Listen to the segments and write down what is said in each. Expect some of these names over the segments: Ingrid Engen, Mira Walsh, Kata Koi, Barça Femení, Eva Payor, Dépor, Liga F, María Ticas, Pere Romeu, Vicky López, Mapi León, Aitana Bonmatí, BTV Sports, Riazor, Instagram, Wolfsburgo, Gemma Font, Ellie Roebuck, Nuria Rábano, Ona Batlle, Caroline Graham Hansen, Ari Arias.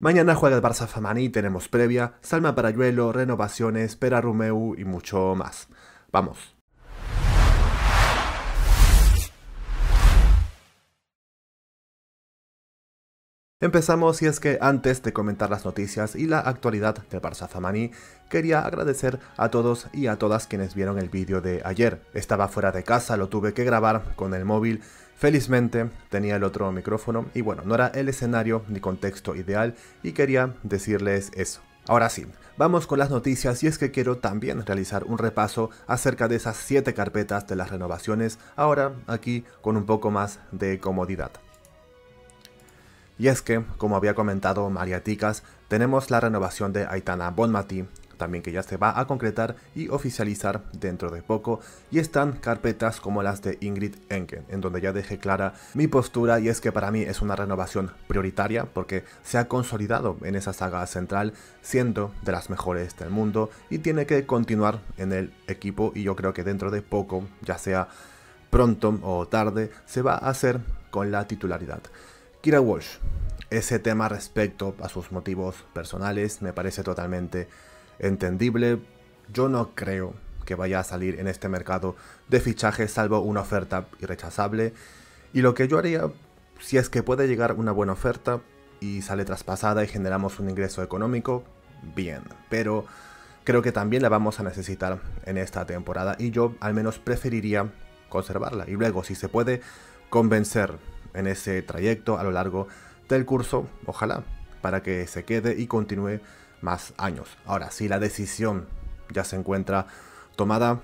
Mañana juega el Barça Femení, tenemos previa, Salma Paralluelo, renovaciones, Pere Romeu y mucho más. ¡Vamos! Empezamos, y es que antes de comentar las noticias y la actualidad del Barça Femení, quería agradecer a todos y a todas quienes vieron el vídeo de ayer. Estaba fuera de casa, lo tuve que grabar con el móvil, felizmente tenía el otro micrófono y bueno, no era el escenario ni contexto ideal y quería decirles eso. Ahora sí, vamos con las noticias, y es que quiero también realizar un repaso acerca de esas 7 carpetas de las renovaciones, ahora aquí con un poco más de comodidad. Y es que, como había comentado María Ticas, tenemos la renovación de Aitana Bonmatí, también que ya se va a concretar y oficializar dentro de poco, y están carpetas como las de Ingrid Engen, en donde ya dejé clara mi postura, y es que para mí es una renovación prioritaria porque se ha consolidado en esa saga central, siendo de las mejores del mundo, y tiene que continuar en el equipo, y yo creo que dentro de poco, ya sea pronto o tarde, se va a hacer con la titularidad. Mira Walsh, ese tema respecto a sus motivos personales me parece totalmente entendible. Yo no creo que vaya a salir en este mercado de fichajes salvo una oferta irrechazable, y lo que yo haría, si es que puede llegar una buena oferta y sale traspasada y generamos un ingreso económico, bien, pero creo que también la vamos a necesitar en esta temporada y yo al menos preferiría conservarla, y luego si se puede convencer en ese trayecto a lo largo del curso, ojalá, para que se quede y continúe más años. Ahora, si la decisión ya se encuentra tomada,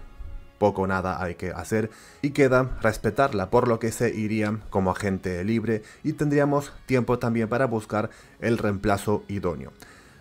poco o nada hay que hacer y queda respetarla, por lo que se iría como agente libre y tendríamos tiempo también para buscar el reemplazo idóneo.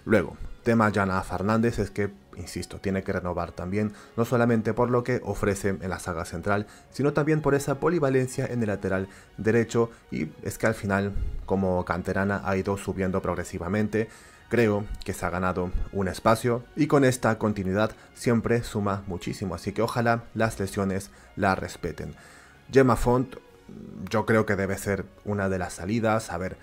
Luego, tema Jana Fernández, es que, insisto, tiene que renovar también, no solamente por lo que ofrece en la saga central, sino también por esa polivalencia en el lateral derecho, y es que al final, como canterana, ha ido subiendo progresivamente, creo que se ha ganado un espacio y con esta continuidad siempre suma muchísimo, así que ojalá las lesiones la respeten. Gemma Font, yo creo que debe ser una de las salidas, a ver,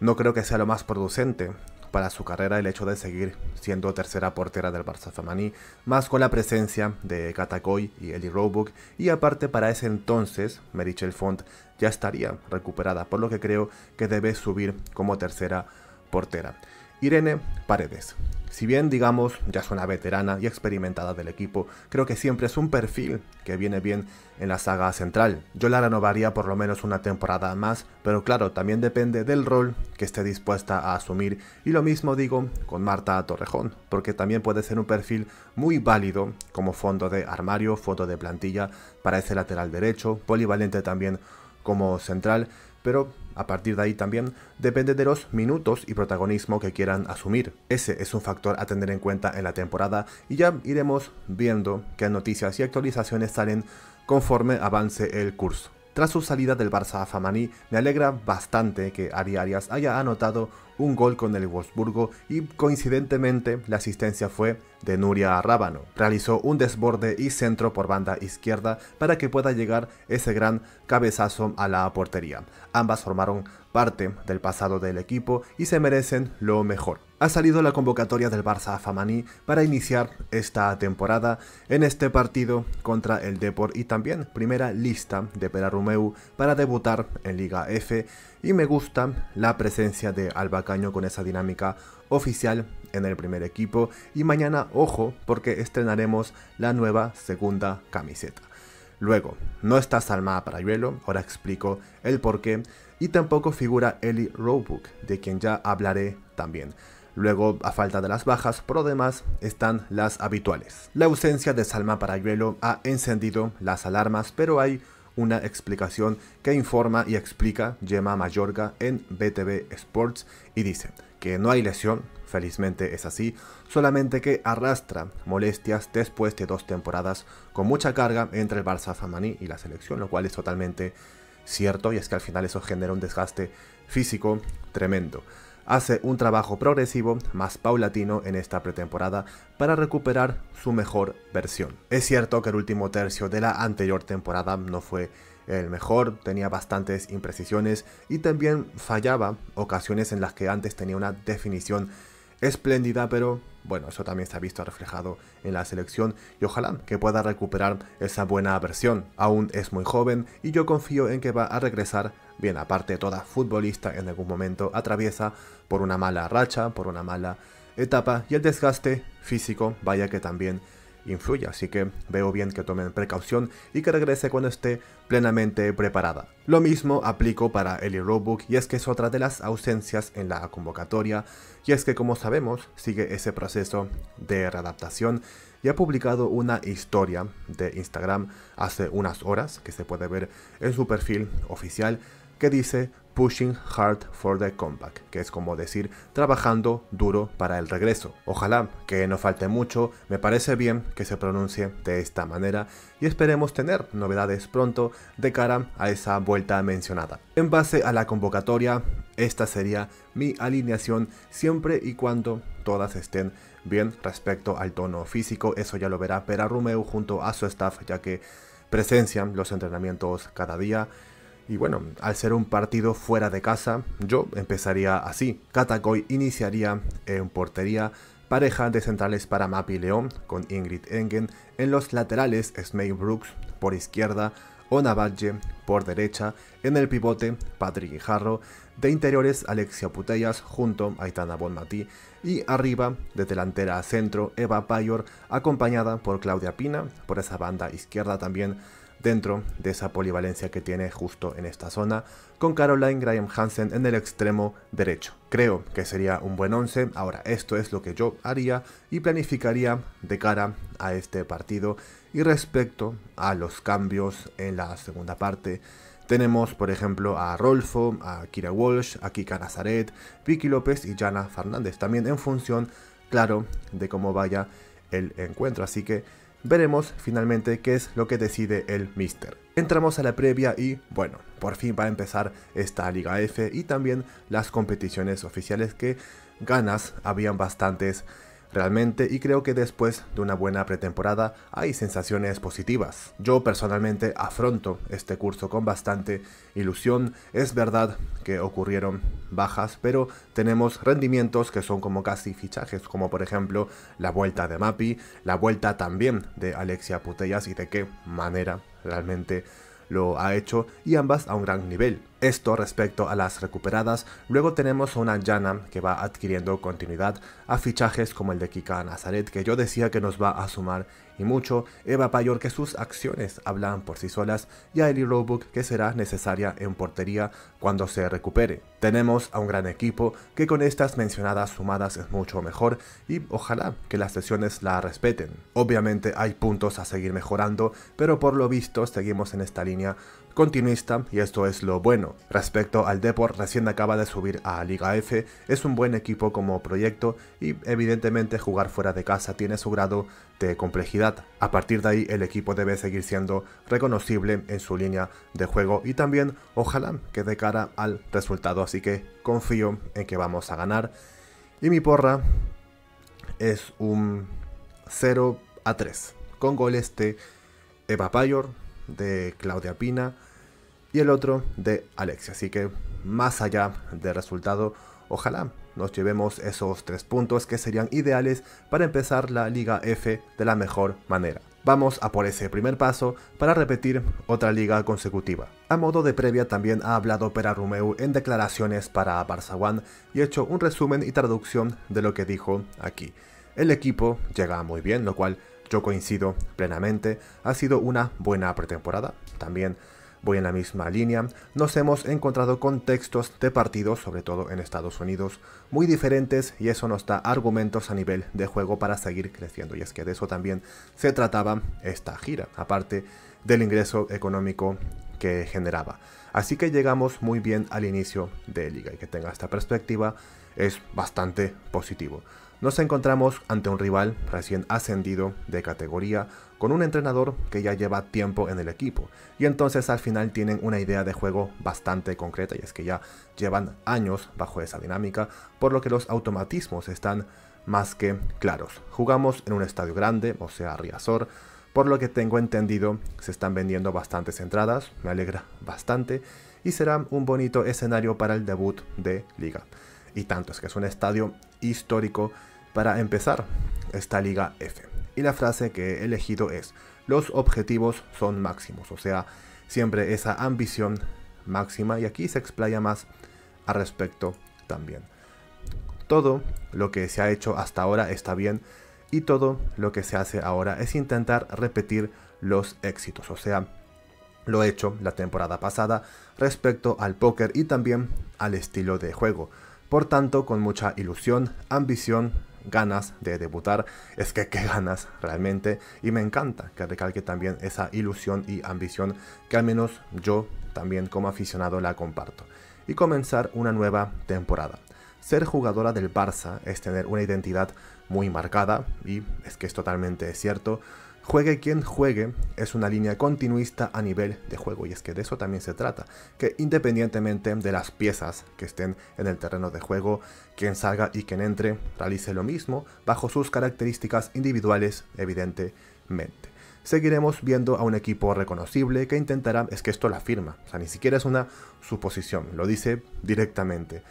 no creo que sea lo más producente para su carrera el hecho de seguir siendo tercera portera del Barça Femení, más con la presencia de Kata Koi y Ellie Roebuck, y aparte para ese entonces Meritxell Font ya estaría recuperada, por lo que creo que debe subir como tercera portera. Irene Paredes, si bien digamos ya es una veterana y experimentada del equipo, creo que siempre es un perfil que viene bien en la saga central. Yo la renovaría por lo menos una temporada más, pero claro, también depende del rol que esté dispuesta a asumir, y lo mismo digo con Marta Torrejón, porque también puede ser un perfil muy válido como fondo de armario, fondo de plantilla para ese lateral derecho, polivalente también como central, pero a partir de ahí también depende de los minutos y protagonismo que quieran asumir. Ese es un factor a tener en cuenta en la temporada y ya iremos viendo qué noticias y actualizaciones salen conforme avance el curso. Tras su salida del Barça Femení, me alegra bastante que Ari Arias haya anotado un gol con el Wolfsburgo y coincidentemente la asistencia fue de Nuria Rábano. Realizó un desborde y centro por banda izquierda para que pueda llegar ese gran cabezazo a la portería. Ambas formaron parte del pasado del equipo y se merecen lo mejor. Ha salido la convocatoria del Barça Femení para iniciar esta temporada en este partido contra el Dépor y también primera lista de Pere Romeu para debutar en Liga F, y me gusta la presencia de Alba Caño con esa dinámica oficial en el primer equipo, y mañana ojo porque estrenaremos la nueva segunda camiseta. Luego, no está Salma Paralluelo, ahora explico el porqué, y tampoco figura Ellie Roebuck, de quien ya hablaré también. Luego, a falta de las bajas, por lo demás, están las habituales. La ausencia de Salma Paralluelo ha encendido las alarmas, pero hay una explicación que informa y explica Gemma Mayorga en BTV Sports, y dice que no hay lesión, felizmente es así, solamente que arrastra molestias después de 2 temporadas con mucha carga entre el Barça Femení y la selección, lo cual es totalmente cierto, y es que al final eso genera un desgaste físico tremendo. Hace un trabajo progresivo más paulatino en esta pretemporada para recuperar su mejor versión. Es cierto que el último tercio de la anterior temporada no fue el mejor, tenía bastantes imprecisiones y también fallaba ocasiones en las que antes tenía una definición espléndida, pero bueno, eso también se ha visto reflejado en la selección y ojalá que pueda recuperar esa buena versión. Aún es muy joven y yo confío en que va a regresar bien. Aparte, toda futbolista en algún momento atraviesa por una mala racha, por una mala etapa, y el desgaste físico vaya que también influye, así que veo bien que tomen precaución y que regrese cuando esté plenamente preparada. Lo mismo aplico para Ellie Roebuck, y es que es otra de las ausencias en la convocatoria, y es que, como sabemos, sigue ese proceso de readaptación y ha publicado una historia de Instagram hace unas horas, que se puede ver en su perfil oficial, que dice "Pushing hard for the comeback", que es como decir, trabajando duro para el regreso. Ojalá que no falte mucho, me parece bien que se pronuncie de esta manera y esperemos tener novedades pronto de cara a esa vuelta mencionada. En base a la convocatoria, esta sería mi alineación siempre y cuando todas estén bien respecto al tono físico. Eso ya lo verá Pere Romeu junto a su staff, ya que presencian los entrenamientos cada día. Y bueno, al ser un partido fuera de casa, yo empezaría así. Kata Koi iniciaría en portería, pareja de centrales para Mapi León con Ingrid Engen. En los laterales, Gemma Brooks por izquierda, Ona Batlle por derecha. En el pivote, Patrick Guijarro. De interiores, Alexia Putellas junto a Aitana Bonmatí. Y arriba, de delantera a centro, Eva Payor, acompañada por Claudia Pina por esa banda izquierda también, dentro de esa polivalencia que tiene justo en esta zona, con Caroline Graham Hansen en el extremo derecho. Creo que sería un buen once. Ahora, esto es lo que yo haría y planificaría de cara a este partido. Y respecto a los cambios en la segunda parte, tenemos por ejemplo a Rolfo, a Mira Walsh, a Kika Nazaret, Vicky López y Jana Fernández, también en función, claro, de cómo vaya el encuentro. Así que veremos finalmente qué es lo que decide el míster. Entramos a la previa y bueno, por fin va a empezar esta Liga F y también las competiciones oficiales, que ganas habían bastantes realmente, y creo que después de una buena pretemporada hay sensaciones positivas. Yo personalmente afronto este curso con bastante ilusión. Es verdad que ocurrieron bajas, pero tenemos rendimientos que son como casi fichajes, como por ejemplo la vuelta de Mapi, la vuelta también de Alexia Putellas, y de qué manera realmente lo ha hecho, y ambas a un gran nivel. Esto respecto a las recuperadas. Luego tenemos a una Jana que va adquiriendo continuidad, a fichajes como el de Kika Nazaret, que yo decía que nos va a sumar y mucho, Eva Payor, que sus acciones hablan por sí solas, y a Ellie Roebuck, que será necesaria en portería cuando se recupere. Tenemos a un gran equipo que con estas mencionadas sumadas es mucho mejor, y ojalá que las sesiones la respeten. Obviamente hay puntos a seguir mejorando, pero por lo visto seguimos en esta línea continuista, y esto es lo bueno. Respecto al Dépor, recién acaba de subir a Liga F, es un buen equipo como proyecto y evidentemente jugar fuera de casa tiene su grado de complejidad. A partir de ahí, el equipo debe seguir siendo reconocible en su línea de juego y también ojalá que de cara al resultado, así que confío en que vamos a ganar. Y mi porra es un 0-3 con goles de Eva Payor, de Claudia Pina y el otro de Alexia. Así que más allá del resultado, ojalá nos llevemos esos 3 puntos que serían ideales para empezar la Liga F de la mejor manera. Vamos a por ese primer paso para repetir otra liga consecutiva. A modo de previa, también ha hablado Pere Romeu en declaraciones para Barça One y hecho un resumen y traducción de lo que dijo aquí. El equipo llega muy bien, lo cual yo coincido plenamente. Ha sido una buena pretemporada, también voy en la misma línea. Nos hemos encontrado con contextos de partidos, sobre todo en Estados Unidos, muy diferentes, y eso nos da argumentos a nivel de juego para seguir creciendo, y es que de eso también se trataba esta gira, aparte del ingreso económico que generaba. Así que llegamos muy bien al inicio de liga, y que tenga esta perspectiva es bastante positivo. Nos encontramos ante un rival recién ascendido de categoría, con un entrenador que ya lleva tiempo en el equipo, y entonces al final tienen una idea de juego bastante concreta, y es que ya llevan años bajo esa dinámica, por lo que los automatismos están más que claros. Jugamos en un estadio grande, o sea, Riazor, Por lo que tengo entendido, se están vendiendo bastantes entradas, me alegra bastante, y será un bonito escenario para el debut de Liga. Y tanto es que es un estadio histórico para empezar esta Liga F. Y la frase que he elegido es, los objetivos son máximos, o sea, siempre esa ambición máxima, y aquí se explaya más al respecto también. Todo lo que se ha hecho hasta ahora está bien, y todo lo que se hace ahora es intentar repetir los éxitos, o sea, lo hecho la temporada pasada respecto al póker y también al estilo de juego. Por tanto, con mucha ilusión, ambición, ganas de debutar, es que qué ganas realmente, y me encanta que recalque también esa ilusión y ambición que al menos yo también como aficionado la comparto. Y comenzar una nueva temporada. Ser jugadora del Barça es tener una identidad muy marcada, y es que es totalmente cierto. Juegue quien juegue, es una línea continuista a nivel de juego, y es que de eso también se trata, que independientemente de las piezas que estén en el terreno de juego, quien salga y quien entre realice lo mismo bajo sus características individuales, evidentemente. Seguiremos viendo a un equipo reconocible que intentará, es que esto la afirma, o sea, ni siquiera es una suposición, lo dice directamente.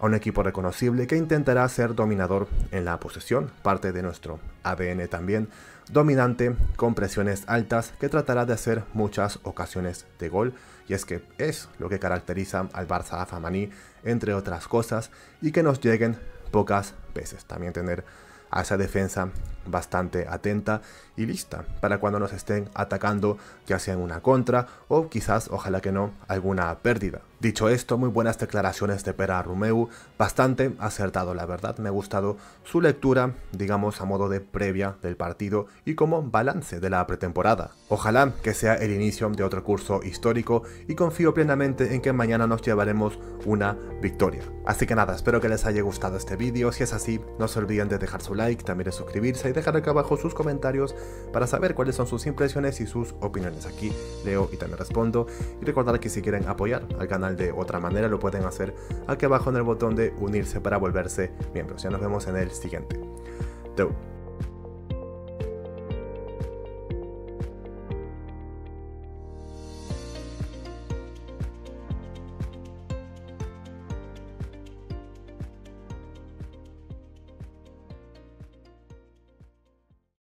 A un equipo reconocible que intentará ser dominador en la posesión, parte de nuestro ADN también, dominante con presiones altas que tratará de hacer muchas ocasiones de gol, y es que es lo que caracteriza al Barça femení, entre otras cosas, y que nos lleguen pocas veces. También tener a esa defensa bastante atenta y lista para cuando nos estén atacando, ya sea en una contra o quizás, ojalá que no, alguna pérdida. Dicho esto, muy buenas declaraciones de Pere Romeu, bastante acertado la verdad, me ha gustado su lectura, digamos a modo de previa del partido y como balance de la pretemporada. Ojalá que sea el inicio de otro curso histórico y confío plenamente en que mañana nos llevaremos una victoria. Así que nada, espero que les haya gustado este vídeo, si es así no se olviden de dejar su like, también de suscribirse y dejar acá abajo sus comentarios para saber cuáles son sus impresiones y sus opiniones. Aquí leo y también respondo, y recordar que si quieren apoyar al canal de otra manera lo pueden hacer aquí abajo en el botón de unirse para volverse miembros. Ya nos vemos en el siguiente. Chao.